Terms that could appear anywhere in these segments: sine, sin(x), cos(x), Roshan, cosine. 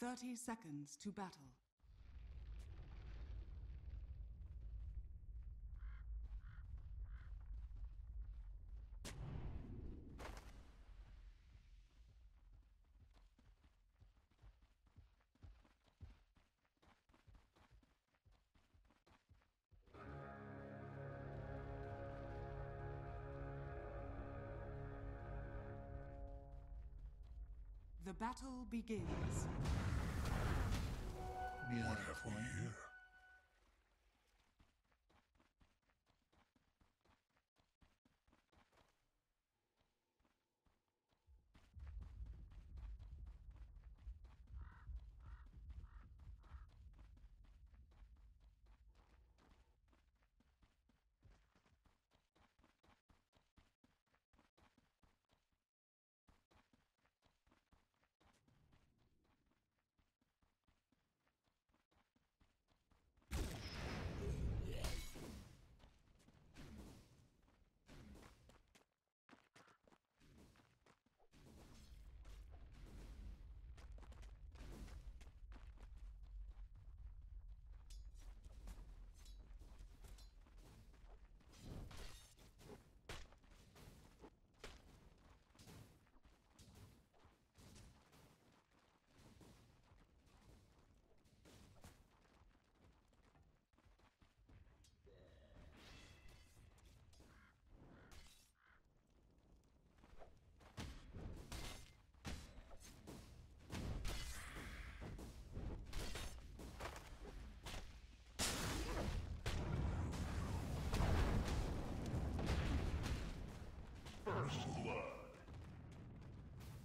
30 seconds to battle. The battle begins. What have we here?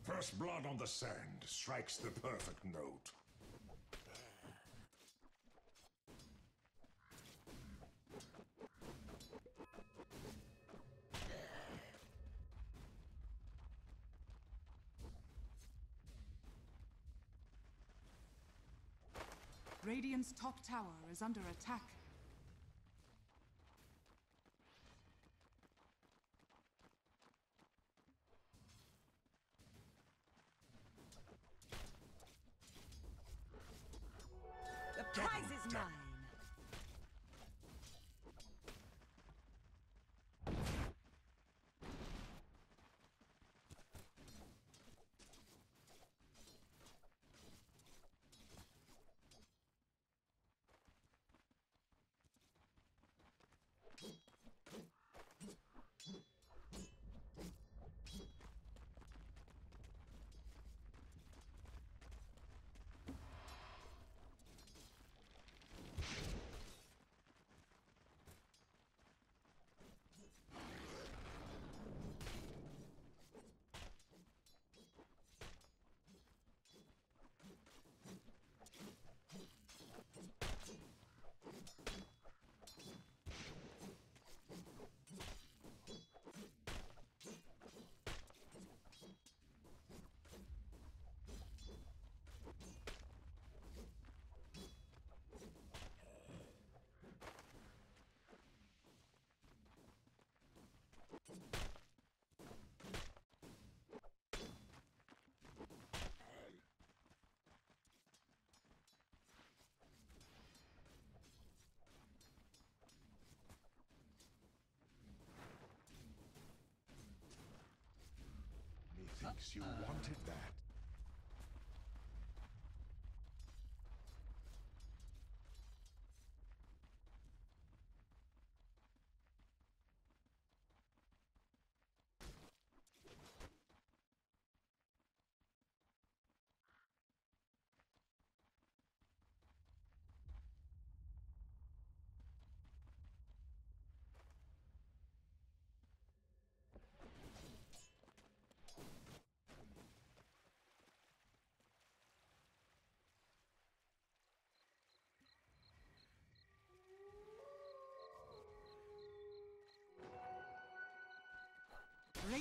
First blood on the sand strikes the perfect note. Radiant's top tower is under attack. You wanted that.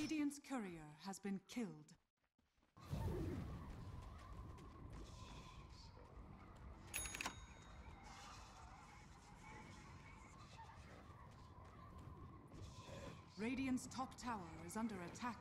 Radiant's courier has been killed. Radiant's top tower is under attack.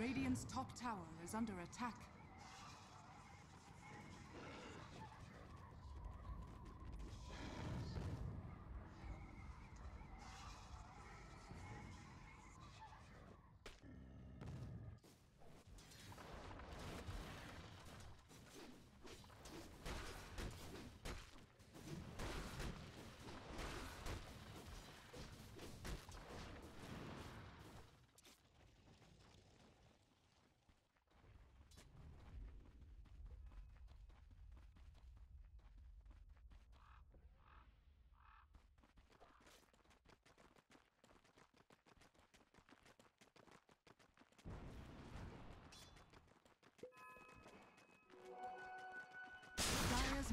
Radiant's top tower is under attack. Dire's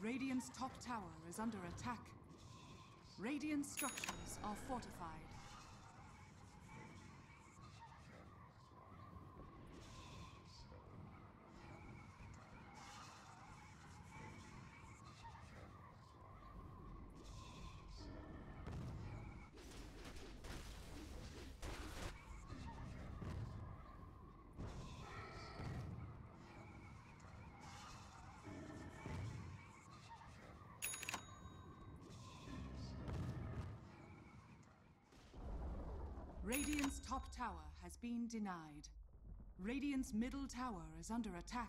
Radiant's top tower is under attack. Radiant structures are fortified. Radiant's top tower has been denied. Radiant's middle tower is under attack.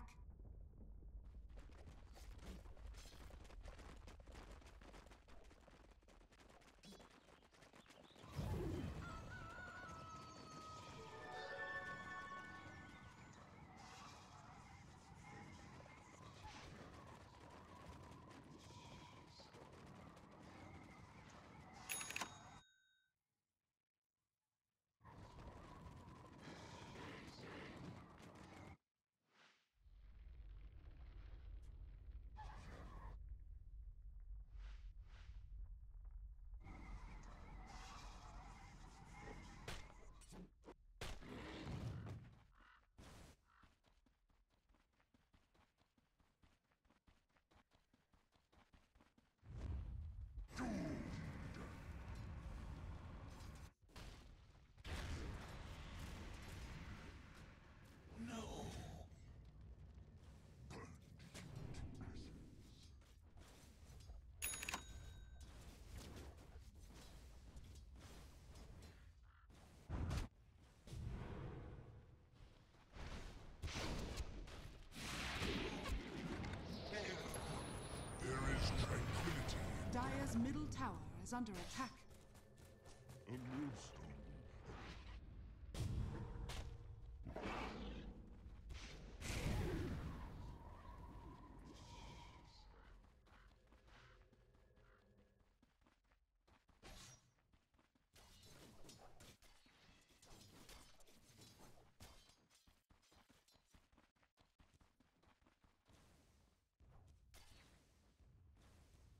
Dire's middle tower is under attack. A moonstone.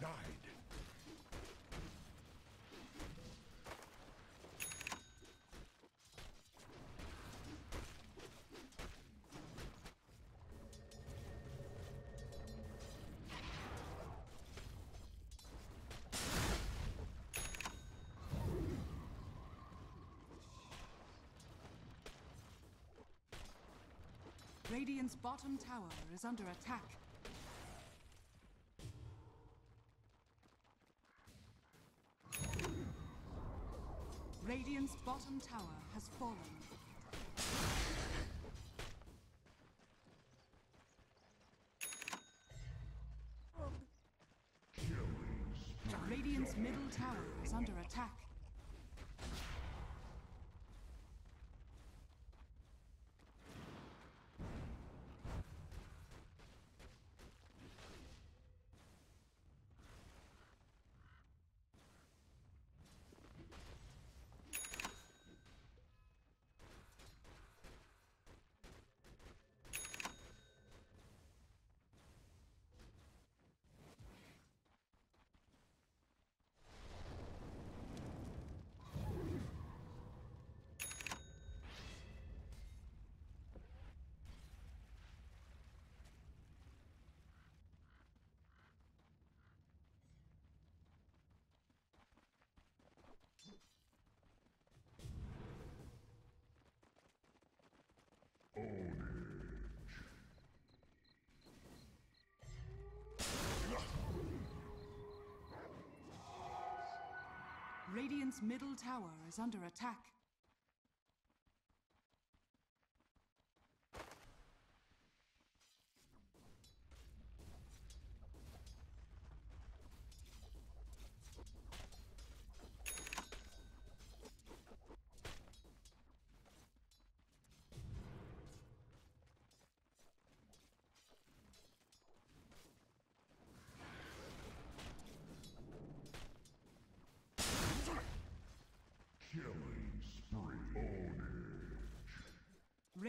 denied. Radiant's bottom tower is under attack. Radiant's bottom tower has fallen. Radiant's middle tower is under attack. Radiant's middle tower is under attack. Killing spree. On edge.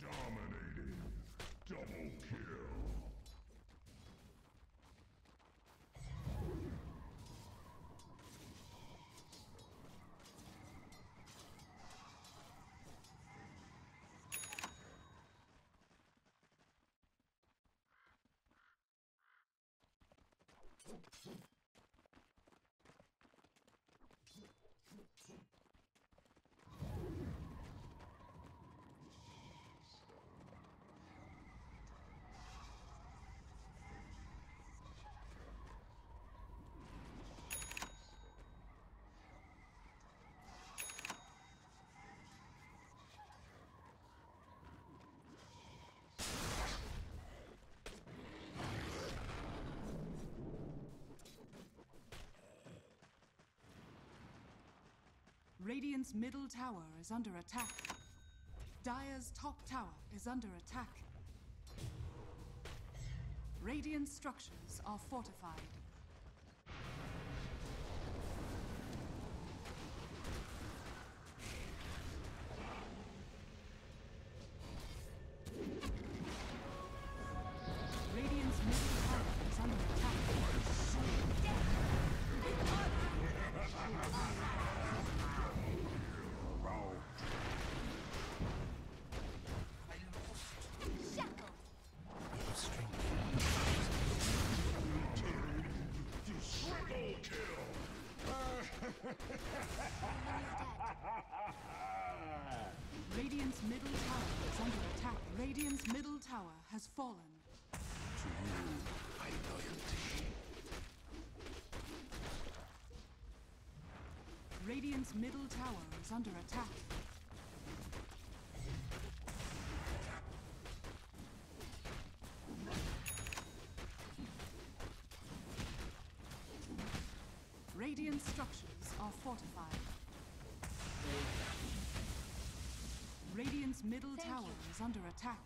Dominating. Double kill. Radiant's middle tower is under attack. Dire's top tower is under attack. Radiant structures are fortified. Radiant's middle tower is under attack. Radiant's middle tower is under attack. Radiant's middle tower has fallen. To you, my loyalty. Radiant's middle tower is under attack. Radiant structures are fortified. Radiant's middle tower is under attack.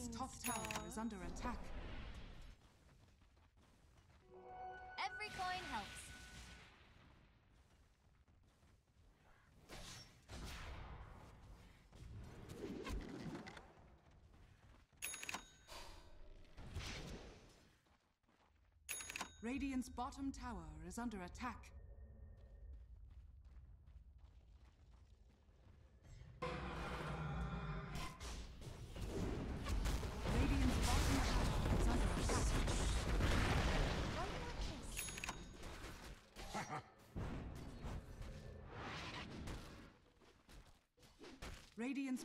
Dyer's top tower is under attack. Every coin helps. Radiant's bottom tower is under attack. Radiant's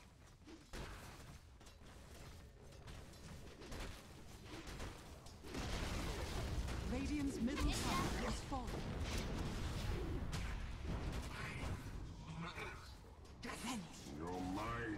Radiant's middle tower is falling. You're mine.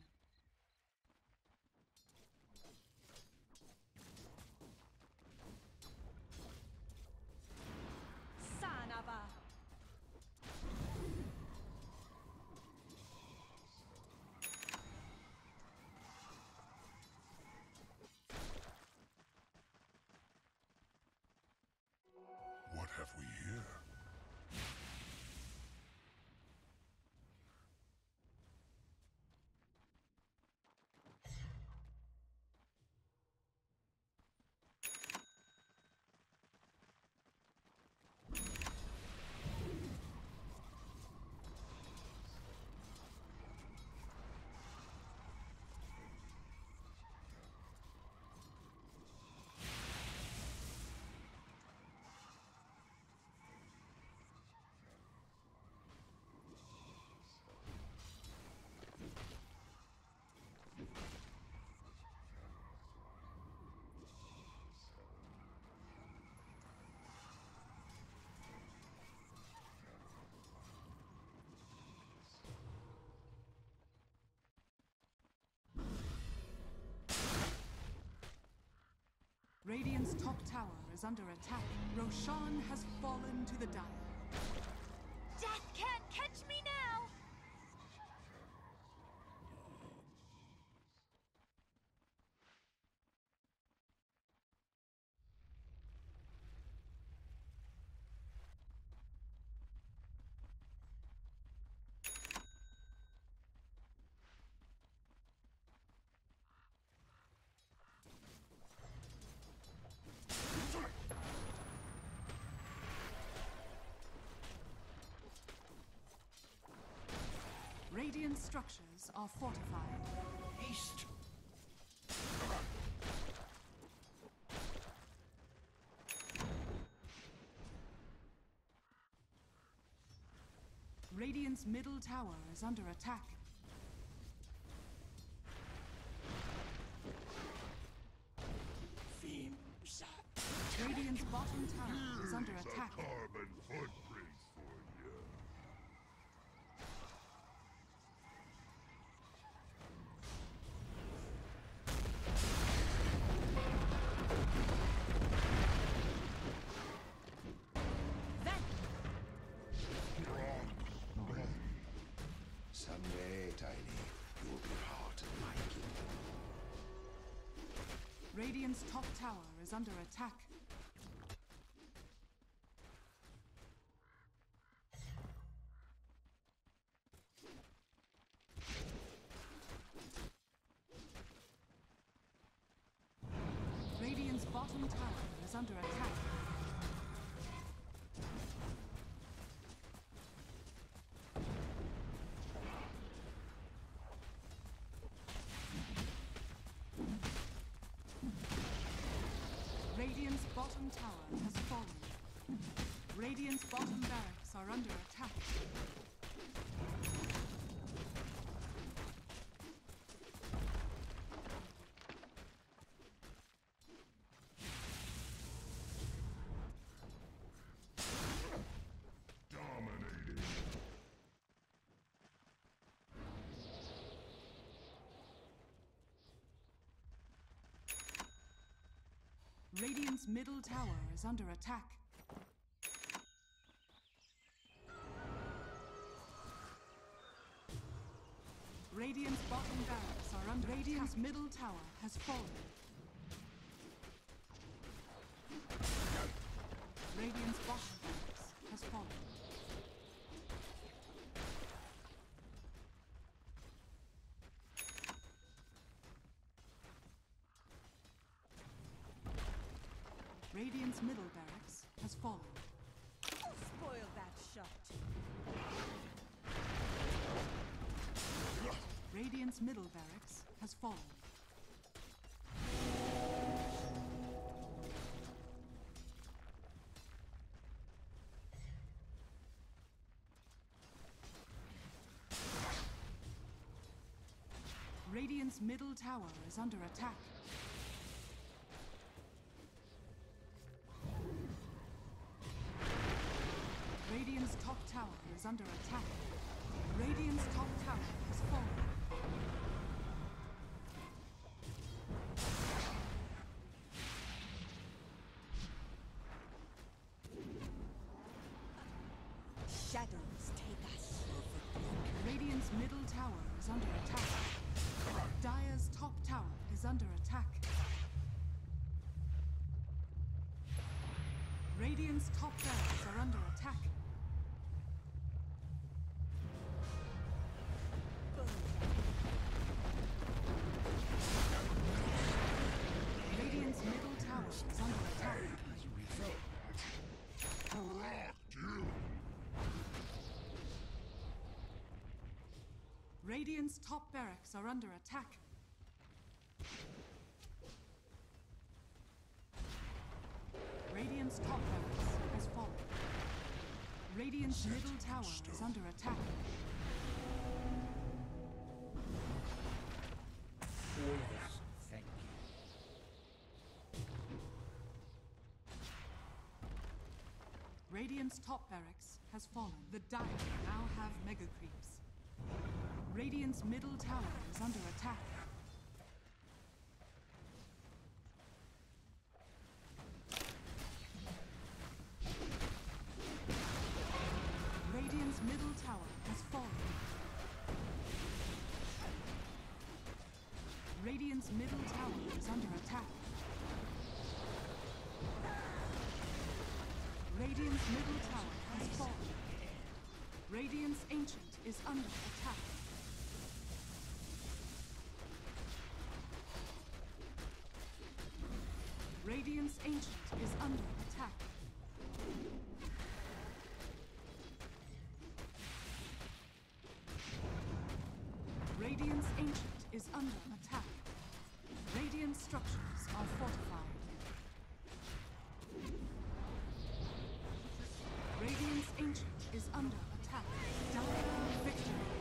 What have we here? Radiant's top tower is under attack. Roshan has fallen to the Dyer. Death can't catch me now! Radiant structures are fortified. East. Radiant's middle tower is under attack. Radiant's bottom tower is under attack. Carbon footprint for you. Someday, Tiny, you will be part of my kingdom. Radiant's top tower is under attack. Radiant's bottom tower is under attack. Radiant's bottom tower has fallen. Radiant's bottom barracks are under attack. Dominated. Radiant's middle tower is under attack. Radiant's bottom barracks are under attack. Radiant's middle tower has fallen. Radiant's bottom barracks has fallen. Radiant's middle barracks has fallen. I'll spoil that shot. Radiant's middle barracks has fallen. Radiant's middle tower is under attack. Radiant's top tower is under attack. Radiant's top tower has fallen. Shadows take us. Radiant's middle tower is under attack. Dire's top tower is under attack. Radiant's top barracks are under attack. Radiant's middle tower is under attack. Radiant's top barracks are under attack. Radiant's top barracks has fallen. Radiant's middle tower is under attack. Yes, thank you. Radiant's top barracks has fallen. The Dire now have mega creeps. Radiant's middle tower is under attack. Radiant's middle tower has fallen. Radiant's middle tower is under attack. Radiant's middle tower has fallen. Radiant's Ancient is under attack. Radiant's Ancient is under attack. Radiant's Ancient is under attack. Radiant structures are fortified. Radiant's Ancient is under attack. Double victory.